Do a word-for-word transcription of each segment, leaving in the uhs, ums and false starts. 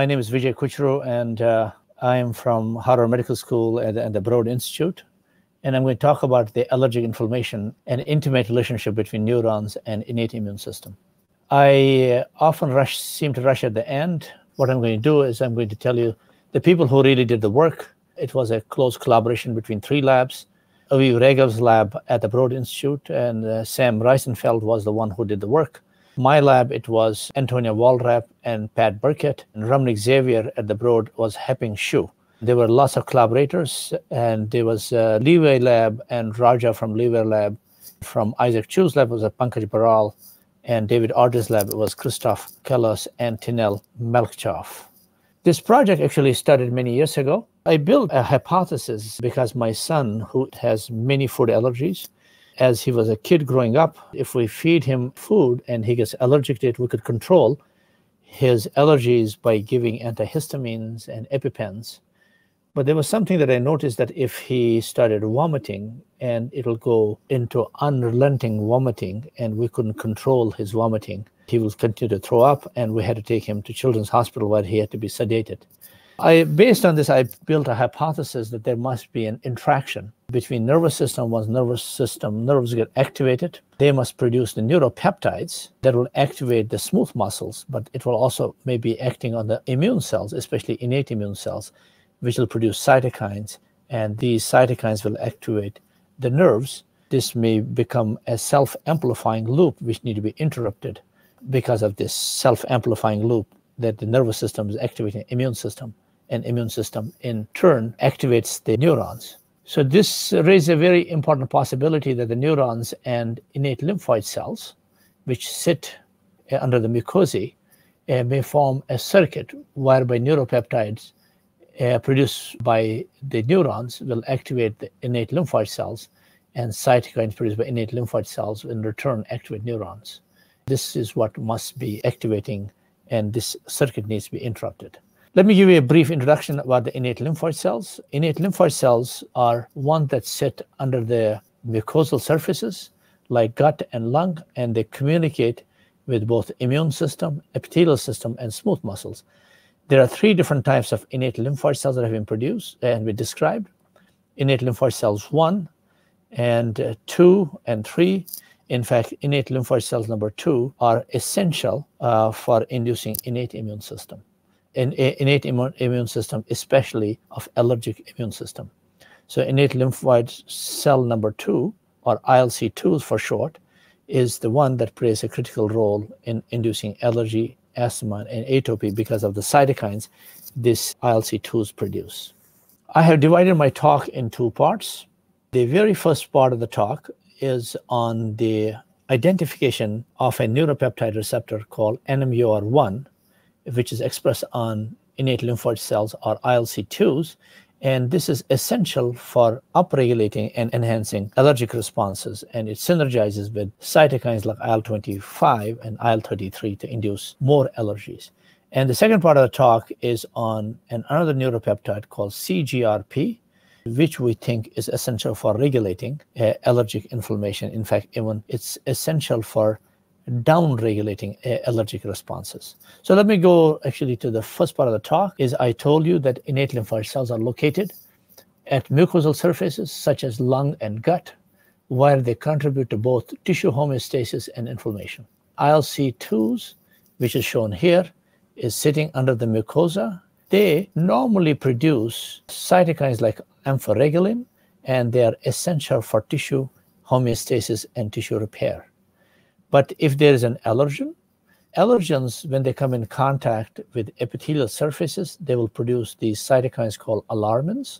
My name is Vijay Kuchroo, and uh, I am from Harvard Medical School and, and the Broad Institute. And I'm going to talk about the allergic inflammation and intimate relationship between neurons and innate immune system. I often rush, seem to rush at the end. What I'm going to do is I'm going to tell you the people who really did the work. It was a close collaboration between three labs. Aviv Regev's lab at the Broad Institute, and uh, Sam Reisenfeld was the one who did the work. My lab, it was Antonia Wallrapp and Pat Burkett, and Ramnik Xavier at the Broad was Heping Xu. There were lots of collaborators, and there was uh, Leeway Lab and Raja from Leeway Lab. From Isaac Chu's lab was a Pankaj Baral, and David Artis' lab was Christoph Kellos and Tinel Melchchoff. This project actually started many years ago. I built a hypothesis because my son, who has many food allergies, as he was a kid growing up, if we feed him food and he gets allergic to it, we could control his allergies by giving antihistamines and EpiPens. But there was something that I noticed, that if he started vomiting, and it'll go into unrelenting vomiting, and we couldn't control his vomiting, he will continue to throw up, and we had to take him to Children's Hospital where he had to be sedated. I, based on this, I built a hypothesis that there must be an interaction between nervous system. Once nervous system, nerves get activated, they must produce the neuropeptides that will activate the smooth muscles, but it will also maybe acting on the immune cells, especially innate immune cells, which will produce cytokines, and these cytokines will activate the nerves. This may become a self-amplifying loop which need to be interrupted because of this self-amplifying loop that the nervous system is activating immune system, and immune system in turn activates the neurons. So this raises a very important possibility that the neurons and innate lymphoid cells, which sit under the mucosae, uh, may form a circuit whereby neuropeptides uh, produced by the neurons will activate the innate lymphoid cells, and cytokines produced by innate lymphoid cells in return activate neurons. This is what must be activating, and this circuit needs to be interrupted. Let me give you a brief introduction about the innate lymphoid cells. Innate lymphoid cells are ones that sit under the mucosal surfaces like gut and lung, and they communicate with both immune system, epithelial system, and smooth muscles. There are three different types of innate lymphoid cells that have been produced and we described. Innate lymphoid cells one and two and three. In fact, innate lymphoid cells number two are essential uh, for inducing innate immune system, and innate immu immune system, especially of allergic immune system. So innate lymphoid cell number two, or I L C two for short, is the one that plays a critical role in inducing allergy, asthma, and atopy because of the cytokines this I L C twos produce. I have divided my talk in two parts. The very first part of the talk is on the identification of a neuropeptide receptor called N M U R one, which is expressed on innate lymphoid cells, or I L C twos, and this is essential for upregulating and enhancing allergic responses, and it synergizes with cytokines like I L twenty-five and I L thirty-three to induce more allergies. And the second part of the talk is on another neuropeptide called C G R P, which we think is essential for regulating uh, allergic inflammation. In fact, even it's essential for down-regulating uh, allergic responses. So let me go actually to the first part of the talk. Is I told you that innate lymphoid cells are located at mucosal surfaces such as lung and gut, where they contribute to both tissue homeostasis and inflammation. I L C twos, which is shown here, is sitting under the mucosa. They normally produce cytokines like amphiregulin, and they are essential for tissue homeostasis and tissue repair. But if there is an allergen, allergens, when they come in contact with epithelial surfaces, they will produce these cytokines called alarmins.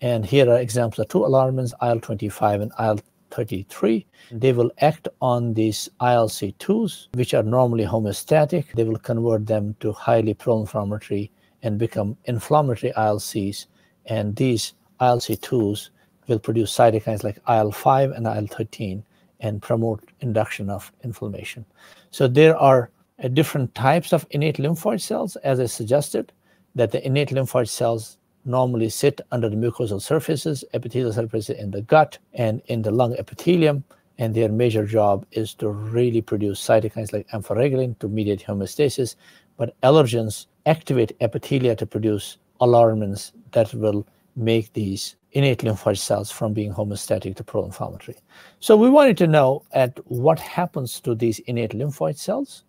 And here are examples of two alarmins, I L twenty-five and I L thirty-three. They will act on these I L C twos, which are normally homeostatic. They will convert them to highly pro-inflammatory and become inflammatory I L Cs, and these I L C twos will produce cytokines like I L five and I L thirteen and promote induction of inflammation. So there are uh, different types of innate lymphoid cells, as I suggested, that the innate lymphoid cells normally sit under the mucosal surfaces, epithelial surfaces in the gut and in the lung epithelium, and their major job is to really produce cytokines like amphiregulin to mediate homeostasis, but allergens activate epithelia to produce alarmins that will make these innate lymphoid cells from being homeostatic to pro-inflammatory. So we wanted to know at what happens to these innate lymphoid cells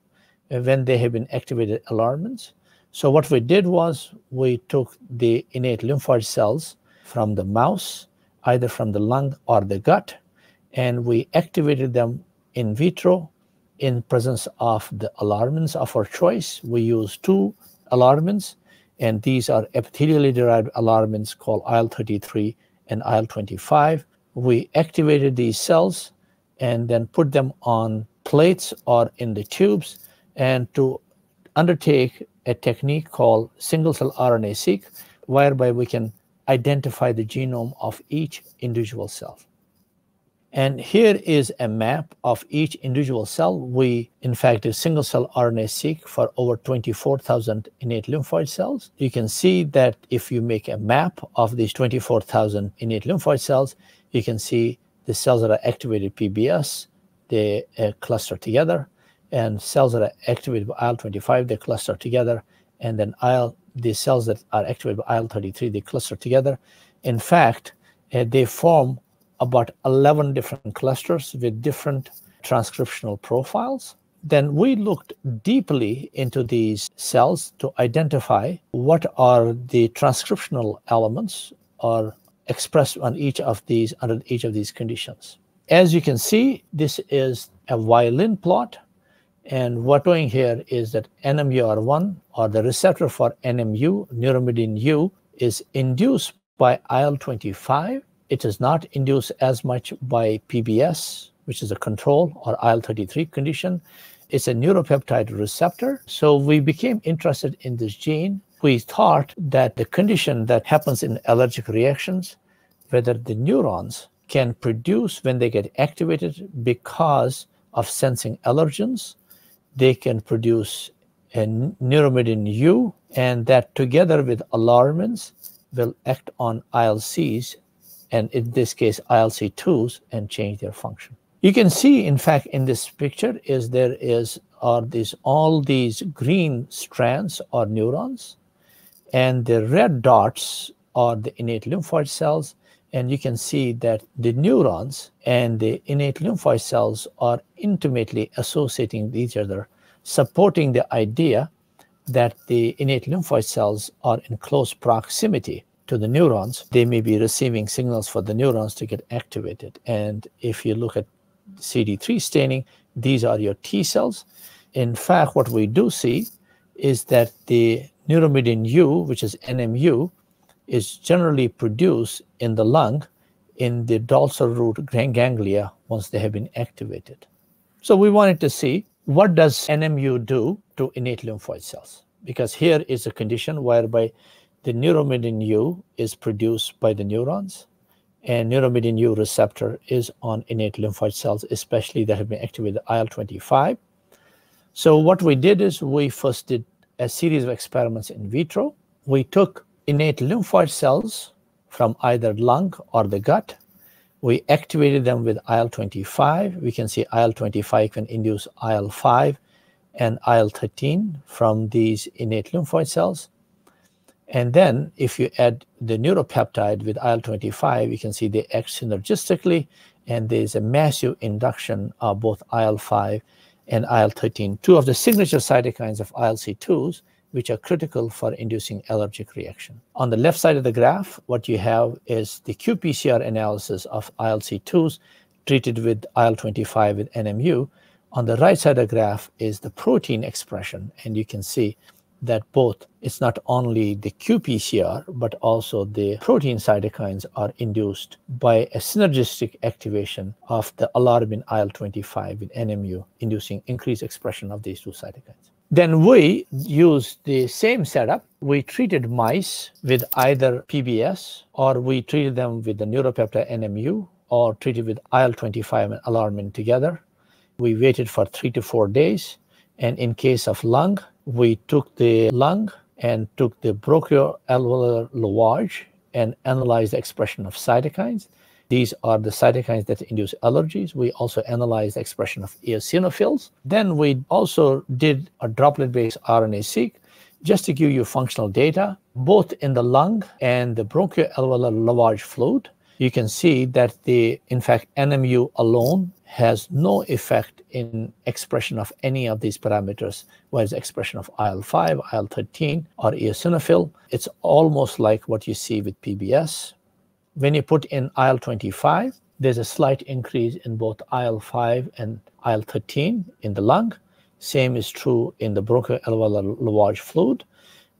when they have been activated alarmins. So what we did was we took the innate lymphoid cells from the mouse, either from the lung or the gut, and we activated them in vitro in presence of the alarmins of our choice. We used two alarmins, and these are epithelially derived alarmins called I L thirty-three and I L twenty-five. We activated these cells and then put them on plates or in the tubes, and to undertake a technique called single-cell R N A-seq, whereby we can identify the genome of each individual cell. And here is a map of each individual cell. We, in fact, did single-cell R N A-seq for over twenty-four thousand innate lymphoid cells. You can see that if you make a map of these twenty-four thousand innate lymphoid cells, you can see the cells that are activated P B S, they uh, cluster together, and cells that are activated by I L twenty-five, they cluster together, and then I L, the cells that are activated by I L thirty-three, they cluster together. In fact, uh, they form about eleven different clusters with different transcriptional profiles. Then we looked deeply into these cells to identify what are the transcriptional elements are expressed on each of these, under each of these conditions. As you can see, this is a violin plot. And what we're doing here is that N M U R one, or the receptor for N M U, neuromedin U, is induced by I L twenty-five. It is not induced as much by P B S, which is a control, or I L thirty-three condition. It's a neuropeptide receptor. So we became interested in this gene. We thought that the condition that happens in allergic reactions, whether the neurons can produce when they get activated because of sensing allergens, they can produce a neuromedin U, and that together with alarmins will act on I L Cs, and in this case I L C twos, and change their function. You can see, in fact, in this picture is there is are these all these green strands or neurons, and the red dots are the innate lymphoid cells, and you can see that the neurons and the innate lymphoid cells are intimately associating with each other, supporting the idea that the innate lymphoid cells are in close proximity to the neurons. They may be receiving signals for the neurons to get activated. And if you look at C D three staining, these are your T cells. In fact, what we do see is that the neuromedin U, which is N M U, is generally produced in the lung in the dorsal root ganglia once they have been activated. So we wanted to see, what does N M U do to innate lymphoid cells? Because here is a condition whereby the neuromedin U is produced by the neurons, and neuromedin U receptor is on innate lymphoid cells, especially that have been activated with I L twenty-five. So what we did is we first did a series of experiments in vitro. We took innate lymphoid cells from either lung or the gut. We activated them with I L twenty-five. We can see I L twenty-five can induce I L five and I L thirteen from these innate lymphoid cells. And then if you add the neuropeptide with I L twenty-five, you can see they act synergistically, and there's a massive induction of both I L five and I L thirteen, two of the signature cytokines of I L C twos, which are critical for inducing allergic reaction. On the left side of the graph, what you have is the qPCR analysis of I L C twos treated with I L twenty-five with N M U. On the right side of the graph is the protein expression, and you can see that both, it's not only the qPCR, but also the protein cytokines are induced by a synergistic activation of the alarmin I L twenty-five with N M U, inducing increased expression of these two cytokines. Then we used the same setup. We treated mice with either P B S, or we treated them with the neuropeptide N M U, or treated with I L twenty-five and alarmin together. We waited for three to four days. And in case of lung, we took the lung and took the bronchoalveolar lavage and analyzed the expression of cytokines. These are the cytokines that induce allergies. We also analyzed the expression of eosinophils. Then we also did a droplet-based R N A-seq just to give you functional data, both in the lung and the bronchoalveolar lavage fluid. You can see that the, in fact, N M U alone has no effect in expression of any of these parameters, whereas expression of I L five, I L thirteen, or eosinophil, it's almost like what you see with P B S. When you put in I L twenty-five, there's a slight increase in both I L five and I L thirteen in the lung. Same is true in the bronchoalveolar lavage fluid.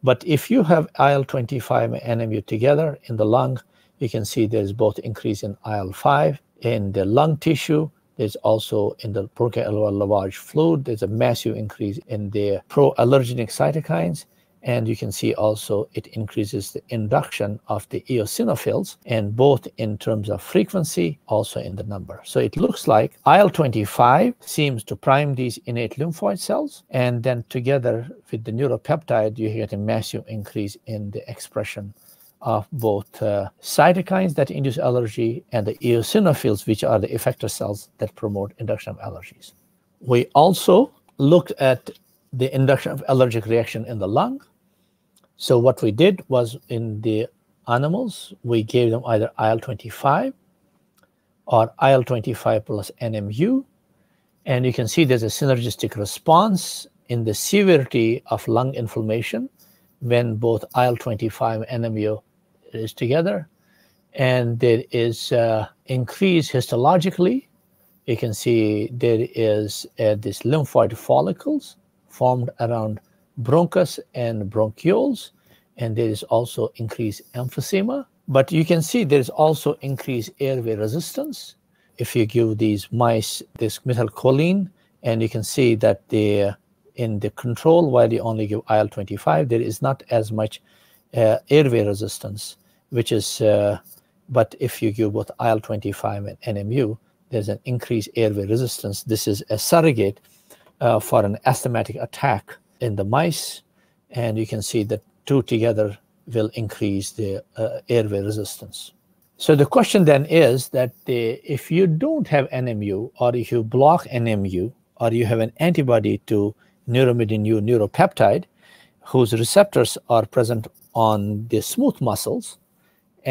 But if you have I L twenty-five and N M U together in the lung, you can see there's both increase in I L five in the lung tissue. There's also in the bronchoalveolar lavage fluid, there's a massive increase in the pro-allergenic cytokines. And you can see also it increases the induction of the eosinophils, and both in terms of frequency, also in the number. So it looks like I L twenty-five seems to prime these innate lymphoid cells, and then together with the neuropeptide, you get a massive increase in the expression of both uh, cytokines that induce allergy and the eosinophils, which are the effector cells that promote induction of allergies. We also looked at the induction of allergic reaction in the lung. So what we did was, in the animals, we gave them either I L twenty-five or I L twenty-five plus N M U. And you can see there's a synergistic response in the severity of lung inflammation when both I L twenty-five and N M U is together. And there is uh, increase histologically. You can see there is uh, this lymphoid follicles formed around bronchus and bronchioles, and there is also increased emphysema. But you can see there's also increased airway resistance. If you give these mice this methylcholine, and you can see that the in the control, while you only give I L twenty-five, there is not as much uh, airway resistance, which is, uh, but if you give both I L twenty-five and N M U, there's an increased airway resistance. This is a surrogate Uh, for an asthmatic attack in the mice, and you can see that two together will increase the uh, airway resistance. So the question then is that the, if you don't have N M U, or if you block N M U, or you have an antibody to neuromedin U neuropeptide, whose receptors are present on the smooth muscles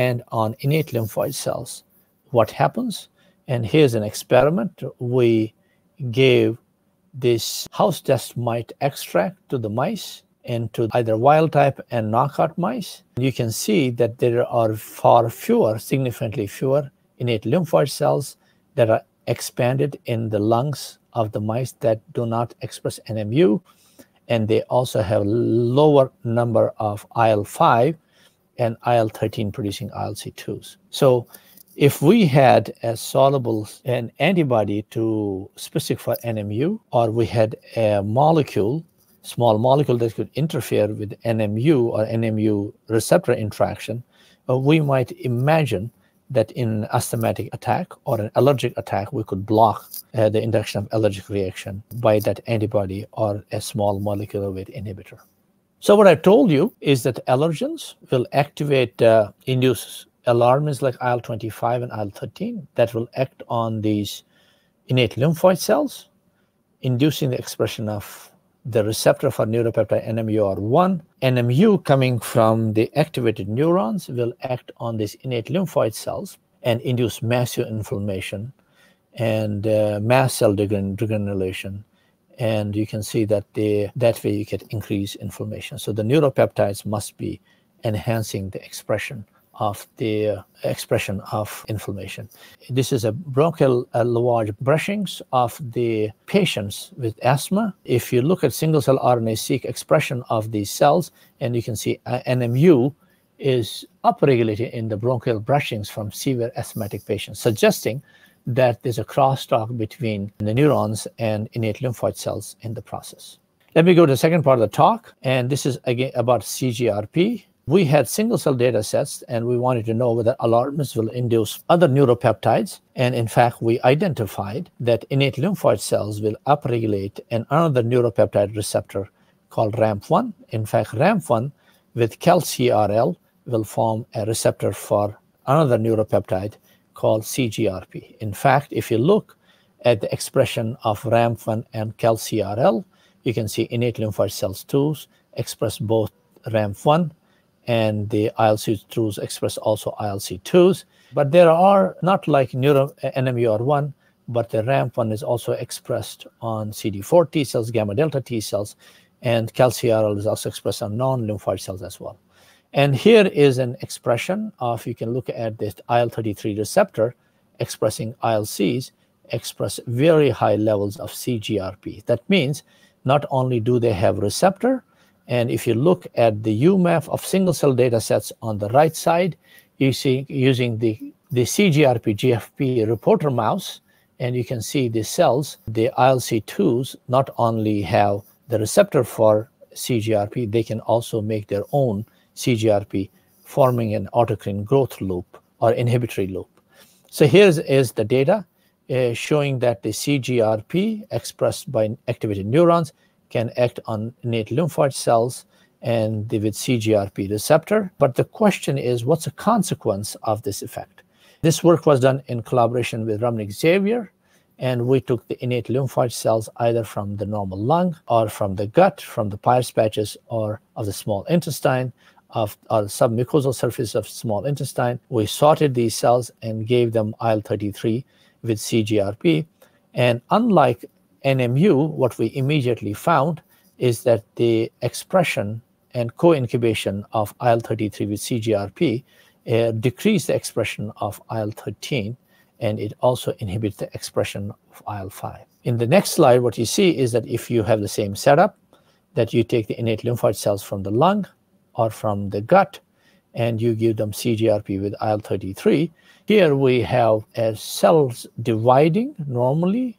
and on innate lymphoid cells, what happens? And here's an experiment. We gave this house dust mite extract to the mice, and to either wild type and knockout mice. You can see that there are far fewer, significantly fewer innate lymphoid cells that are expanded in the lungs of the mice that do not express N M U, and they also have lower number of I L five and I L thirteen producing I L C twos. So if we had a soluble an antibody to specific for N M U, or we had a molecule, small molecule that could interfere with N M U or N M U receptor interaction, uh, we might imagine that in asthmatic attack or an allergic attack, we could block uh, the induction of allergic reaction by that antibody or a small molecular weight inhibitor. So what I told you is that allergens will activate, uh, induce alarmins like I L twenty-five and I L thirteen that will act on these innate lymphoid cells, inducing the expression of the receptor for neuropeptide N M U R one. N M U coming from the activated neurons will act on these innate lymphoid cells and induce massive inflammation and uh, mast cell degranulation. And you can see that they, that way you get increased inflammation. So the neuropeptides must be enhancing the expression of the expression of inflammation. This is a bronchial lavage brushings of the patients with asthma. If you look at single-cell R N A-seq expression of these cells, and you can see N M U is upregulated in the bronchial brushings from severe asthmatic patients, suggesting that there's a crosstalk between the neurons and innate lymphoid cells in the process. Let me go to the second part of the talk, and this is again about C G R P. We had single-cell data sets, and we wanted to know whether alarmins will induce other neuropeptides. And in fact, we identified that innate lymphoid cells will upregulate another neuropeptide receptor called ramp one. In fact, ramp one with CalCRL will form a receptor for another neuropeptide called C G R P. In fact, if you look at the expression of ramp one and cal C R L, you can see innate lymphoid cells twos express both ramp one and the I L C twos express also I L C twos. But there are, not like neuro, N M U R one, but the ramp one is also expressed on C D four T cells, gamma delta T cells, and cal C R L is also expressed on non-lymphoid cells as well. And here is an expression of, you can look at this I L thirty-three receptor expressing I L Cs, express very high levels of C G R P. That means not only do they have receptor, and if you look at the U M A P of single cell data sets on the right side, you see using the, the C G R P G F P reporter mouse, and you can see the cells, the I L C twos not only have the receptor for C G R P, they can also make their own C G R P, forming an autocrine growth loop or inhibitory loop. So here is the data uh, showing that the C G R P expressed by activated neurons can act on innate lymphoid cells and with C G R P receptor. But the question is, what's the consequence of this effect? This work was done in collaboration with Ramnik Xavier, and we took the innate lymphoid cells either from the normal lung or from the gut, from the Peyer's patches or of the small intestine, of or submucosal surface of small intestine. We sorted these cells and gave them I L thirty-three with C G R P. And unlike N M U, what we immediately found is that the expression and co-incubation of I L thirty-three with C G R P uh, decreased the expression of I L thirteen, and it also inhibits the expression of I L five. In the next slide, what you see is that if you have the same setup, that you take the innate lymphoid cells from the lung or from the gut, and you give them C G R P with I L thirty-three. Here we have uh, cells dividing normally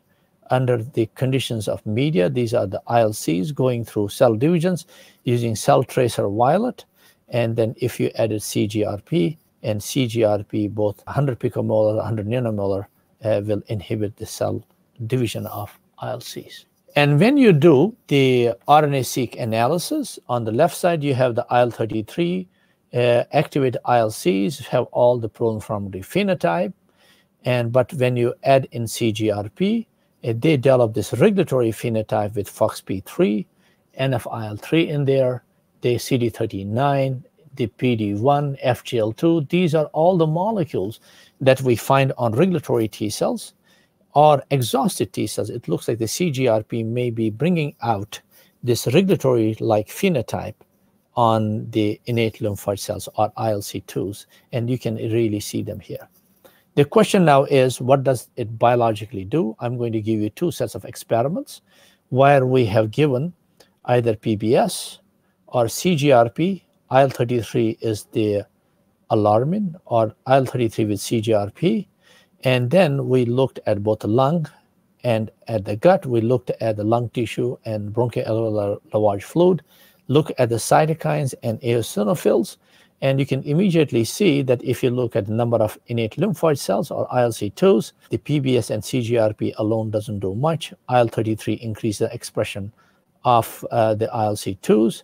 under the conditions of media. These are the I L Cs going through cell divisions using cell tracer violet. And then if you added C G R P, and C G R P, both one hundred picomolar, one hundred nanomolar, uh, will inhibit the cell division of I L Cs. And when you do the R N A seq analysis, on the left side, you have the I L thirty-three, uh, activate I L Cs, have all the pro-inflammatory phenotype. And, but when you add in C G R P, uh, they develop this regulatory phenotype with F O X P three, N F I L three in there, the C D thirty-nine, the P D one, F G L two, these are all the molecules that we find on regulatory T cells or exhausted T cells. It looks like the C G R P may be bringing out this regulatory-like phenotype on the innate lymphoid cells or I L C twos, and you can really see them here. The question now is, what does it biologically do? I'm going to give you two sets of experiments where we have given either P B S or C G R P. I L thirty-three is the alarmin, or I L thirty-three with C G R P. And then we looked at both the lung and at the gut. We looked at the lung tissue and bronchoalveolar lavage fluid. Look at the cytokines and eosinophils. And you can immediately see that if you look at the number of innate lymphoid cells or I L C twos, the P B S and C G R P alone doesn't do much. I L thirty-three increases the expression of uh, the I L C twos.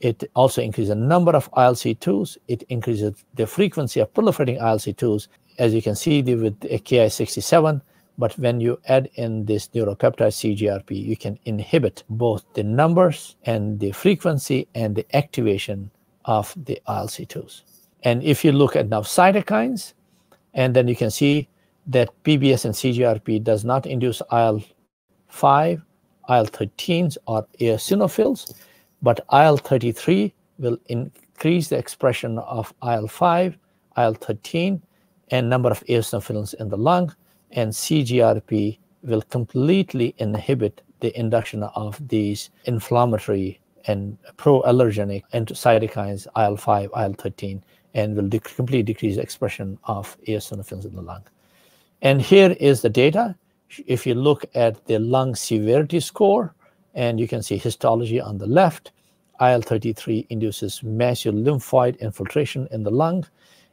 It also increases the number of I L C twos. It increases the frequency of proliferating I L C twos, as you can see with K I sixty-seven. But when you add in this neuropeptide C G R P, you can inhibit both the numbers and the frequency and the activation of the I L C twos. And if you look at now cytokines, and then you can see that P B S and C G R P does not induce I L five, I L thirteens, or eosinophils. But I L thirty-three will increase the expression of I L five, I L thirteen, and number of eosinophils in the lung, and C G R P will completely inhibit the induction of these inflammatory and pro-allergenic cytokines, I L five, I L thirteen, and will de completely decrease the expression of eosinophils in the lung. And here is the data. If you look at the lung severity score, and you can see histology on the left. I L thirty-three induces massive lymphoid infiltration in the lung,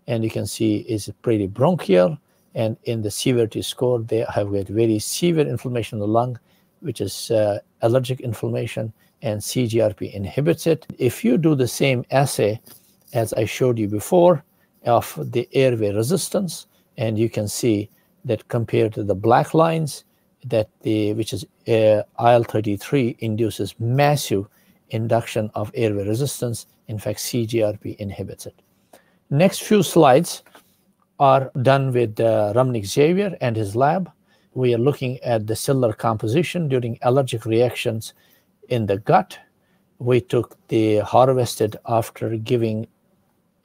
and you can see it's pretty bronchial, and in the severity score, they have had very severe inflammation in the lung, which is uh, allergic inflammation, and C G R P inhibits it. If you do the same assay as I showed you before of the airway resistance, and you can see that compared to the black lines, that the which is uh, I L thirty-three induces massive induction of airway resistance. In fact, C G R P inhibits it. Next few slides are done with uh, Ramnik Xavier and his lab. We are looking at the cellular composition during allergic reactions in the gut. We took the harvested after giving,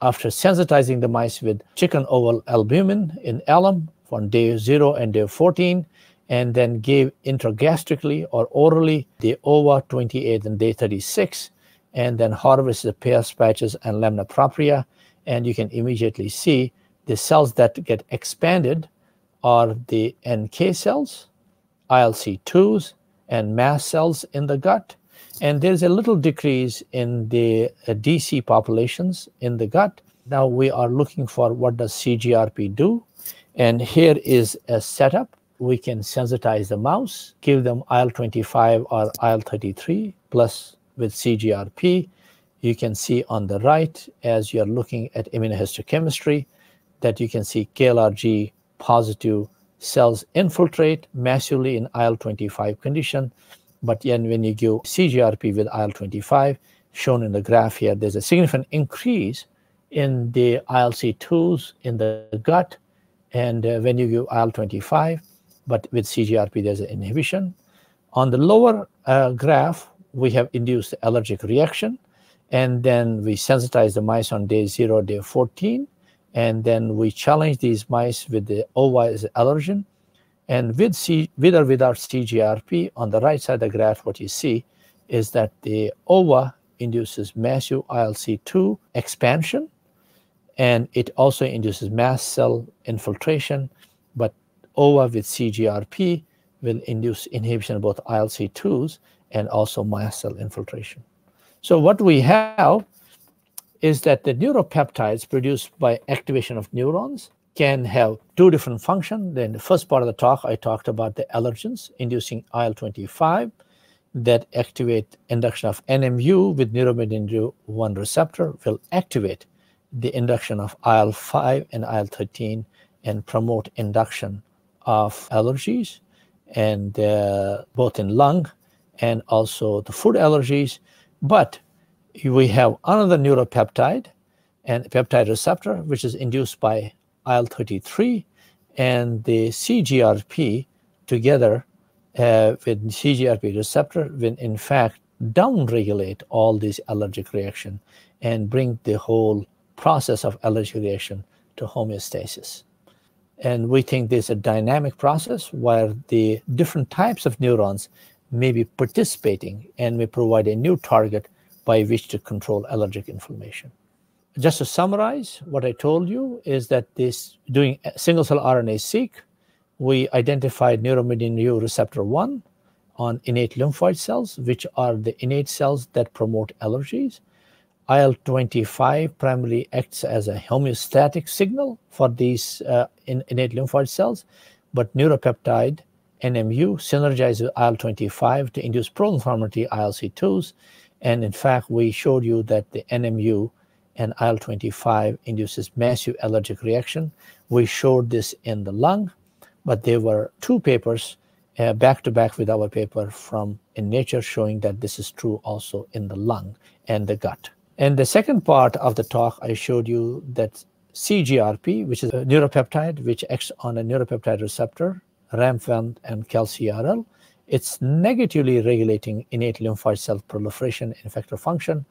after sensitizing the mice with chicken oval albumin in alum from day zero and day fourteen, and then gave intragastrically or orally the O V A twenty-eight and day thirty-six, and then harvest the pairs, patches, and lamina propria. And you can immediately see the cells that get expanded are the N K cells, I L C twos, and mast cells in the gut. And there's a little decrease in the uh, D C populations in the gut. Now we are looking for what does C G R P do. And here is a setup. We can sensitize the mouse, give them I L twenty-five or I L thirty-three plus with C G R P. You can see on the right, as you're looking at immunohistochemistry, that you can see K L R G positive cells infiltrate massively in I L twenty-five condition. But then when you give C G R P with I L twenty-five, shown in the graph here, there's a significant increase in the I L C twos in the gut. And uh, when you give I L twenty-five, but with C G R P, there's an inhibition. On the lower uh, graph, we have induced allergic reaction. And then we sensitize the mice on day zero, day fourteen. And then we challenge these mice with the O V A as allergen. And with, C, with or without C G R P, on the right side of the graph, what you see is that the O V A induces massive I L C two expansion, and it also induces mast cell infiltration. But O V A with C G R P will induce inhibition of both I L C twos and also mast cell infiltration. So what we have is that the neuropeptides produced by activation of neurons can have two different functions. In the first part of the talk, I talked about the allergens inducing I L twenty-five that activate induction of N M U with neuromedin U one receptor, will activate the induction of I L five and I L thirteen and promote induction of allergies, and uh, both in lung and also the food allergies. But we have another neuropeptide and peptide receptor, which is induced by I L thirty-three and the C G R P together uh, with C G R P receptor will in fact downregulate all these allergic reaction and bring the whole process of allergic reaction to homeostasis. And we think there's a dynamic process where the different types of neurons may be participating and may provide a new target by which to control allergic inflammation. Just to summarize, what I told you is that this doing single-cell R N A-seq, we identified neuromedin U receptor one on innate lymphoid cells, which are the innate cells that promote allergies. I L twenty-five primarily acts as a homeostatic signal for these uh, in, innate lymphoid cells, but neuropeptide N M U synergizes with I L twenty-five to induce pro-inflammatory I L C twos, and in fact, we showed you that the N M U and I L twenty-five induces massive allergic reaction. We showed this in the lung, but there were two papers uh, back to back with our paper from in Nature showing that this is true also in the lung and the gut. And the second part of the talk, I showed you that C G R P, which is a neuropeptide, which acts on a neuropeptide receptor, ramp one and CalCRL, it's negatively regulating innate lymphoid cell proliferation and effector function.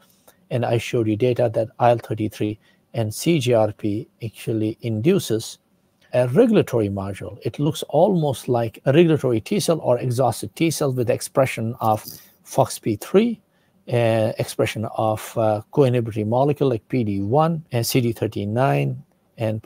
And I showed you data that I L thirty-three and C G R P actually induces a regulatory module. It looks almost like a regulatory T cell or exhausted T cell with expression of F O X P three, uh, expression of uh, co-inhibitory molecule like P D one and C D thirty-nine, and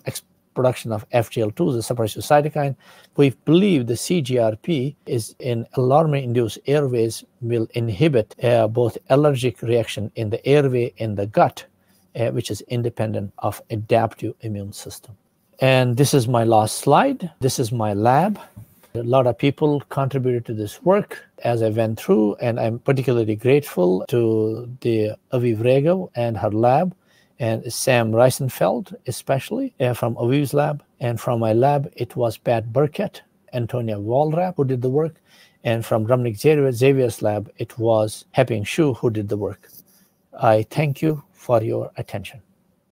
production of F G L two, the suppressive cytokine. We believe the C G R P is in alarmin-induced airways will inhibit uh, both allergic reaction in the airway in the gut, uh, which is independent of adaptive immune system. And this is my last slide. This is my lab. A lot of people contributed to this work as I went through, and I'm particularly grateful to the Aviv Regev and her lab, and Sam Reisenfeld, especially uh, from Aviv's lab, And from my lab, it was Pat Burkett, Antonia Wallrapp, who did the work. And from Ramnik Xavier's lab, it was Heping Xu who did the work. I thank you for your attention.